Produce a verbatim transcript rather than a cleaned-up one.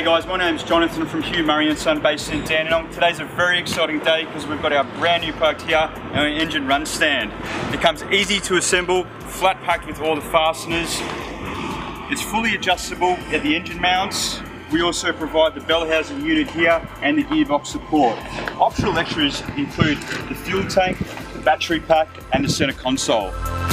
G'day guys, my name's Jonathan from Hugh Murray and Son based in Dandenong. Today's a very exciting day because we've got our brand new product here, our engine run stand. It comes easy to assemble, flat packed with all the fasteners. It's fully adjustable at the engine mounts. We also provide the bell housing unit here and the gearbox support. Optional extras include the fuel tank, the battery pack and the center console.